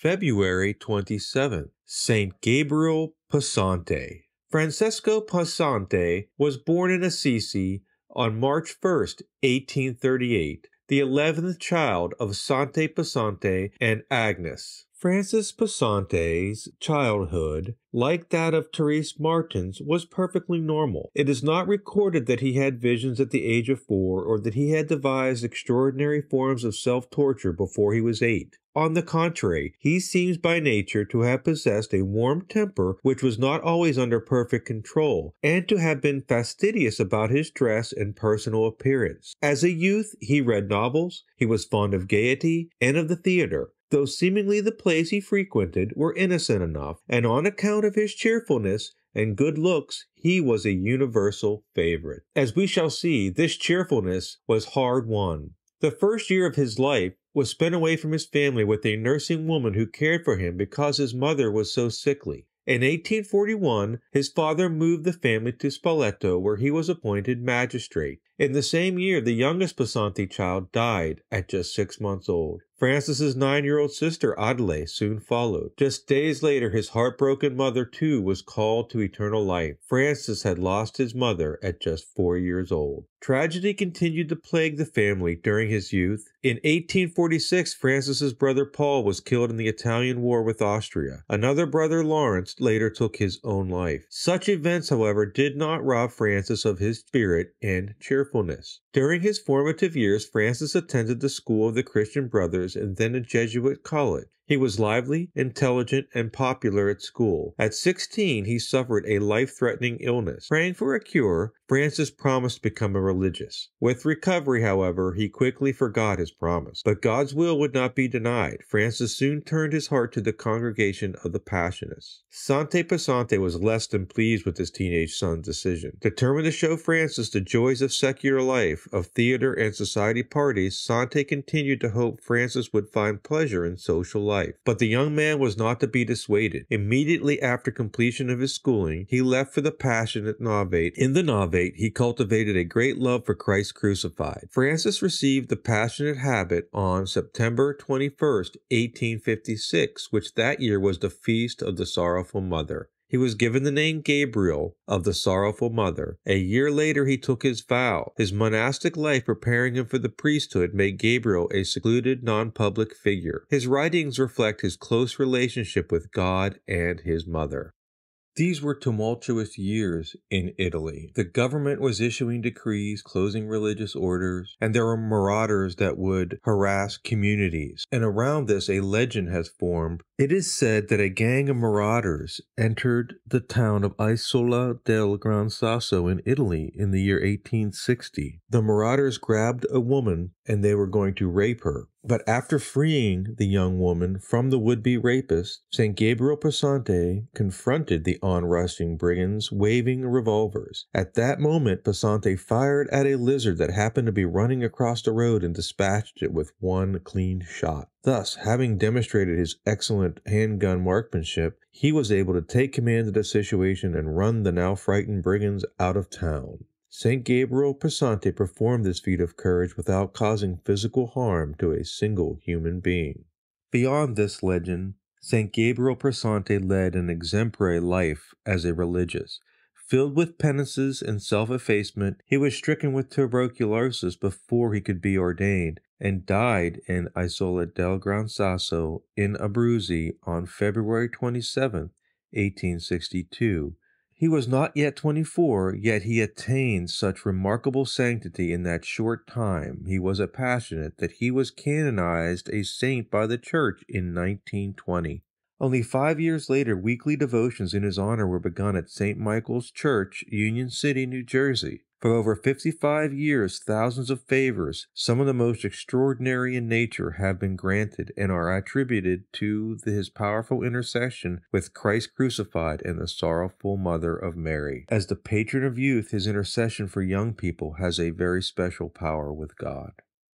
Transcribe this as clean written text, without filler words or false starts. February 27th, St. Gabriel Possenti. Francesco Possenti was born in Assisi on March 1st, 1838, the 11th child of Sante Possenti and Agnes. Francis Possenti's childhood, like that of Therese Martin's, was perfectly normal. It is not recorded that he had visions at the age of 4 or that he had devised extraordinary forms of self-torture before he was 8. On the contrary, he seems by nature to have possessed a warm temper which was not always under perfect control, and to have been fastidious about his dress and personal appearance. As a youth, he read novels, he was fond of gaiety, and of the theater. Though seemingly the plays he frequented were innocent enough, and on account of his cheerfulness and good looks, he was a universal favorite. As we shall see, this cheerfulness was hard won. The first year of his life was spent away from his family with a nursing woman who cared for him because his mother was so sickly. In 1841, his father moved the family to Spoleto, where he was appointed magistrate. In the same year, the youngest Possenti child died at just 6 months old. Francis's 9-year-old sister, Adelaide, soon followed. Just days later, his heartbroken mother, too, was called to eternal life. Francis had lost his mother at just 4 years old. Tragedy continued to plague the family during his youth. In 1846, Francis's brother Paul was killed in the Italian war with Austria. Another brother, Lawrence, later took his own life. Such events, however, did not rob Francis of his spirit and cheerfulness. During his formative years, Francis attended the school of the Christian Brothers and then a Jesuit college. He was lively, intelligent, and popular at school. At 16, he suffered a life-threatening illness. Praying for a cure, Francis promised to become a religious. With recovery, however, he quickly forgot his promise. But God's will would not be denied. Francis soon turned his heart to the Congregation of the Passionists. Sante Possenti was less than pleased with his teenage son's decision. Determined to show Francis the joys of secular life, of theater and society parties, Sante continued to hope Francis would find pleasure in social life. But the young man was not to be dissuaded. Immediately after completion of his schooling, he left for the Passionate Novate. In the Novate, he cultivated a great love for Christ crucified. Francis received the Passionate habit on September 21, 1856, which that year was the Feast of the Sorrowful Mother. He was given the name Gabriel of the Sorrowful Mother. A year later, he took his vow. His monastic life preparing him for the priesthood made Gabriel a secluded, non-public figure. His writings reflect his close relationship with God and his mother. These were tumultuous years in Italy. The government was issuing decrees, closing religious orders, and there were marauders that would harass communities. And around this, a legend has formed. It is said that a gang of marauders entered the town of Isola del Gran Sasso in Italy in the year 1860. The marauders grabbed a woman and they were going to rape her. But after freeing the young woman from the would-be rapist, St. Gabriel Possenti confronted the onrushing brigands, waving revolvers. At that moment, Possenti fired at a lizard that happened to be running across the road and dispatched it with one clean shot. Thus, having demonstrated his excellent handgun marksmanship, he was able to take command of the situation and run the now frightened brigands out of town. St. Gabriel Possenti performed this feat of courage without causing physical harm to a single human being. Beyond this legend, St. Gabriel Possenti led an exemplary life as a religious. Filled with penances and self-effacement, he was stricken with tuberculosis before he could be ordained, and died in Isola del Gran Sasso in Abruzzi on February 27, 1862. He was not yet 24, yet he attained such remarkable sanctity in that short time he was a passionate that he was canonized a saint by the Church in 1920. Only 5 years later, weekly devotions in his honor were begun at St. Michael's Church, Union City, New Jersey. For over 55 years, thousands of favors, some of the most extraordinary in nature, have been granted and are attributed to his powerful intercession with Christ crucified and the Sorrowful Mother of Mary. As the patron of youth, his intercession for young people has a very special power with God.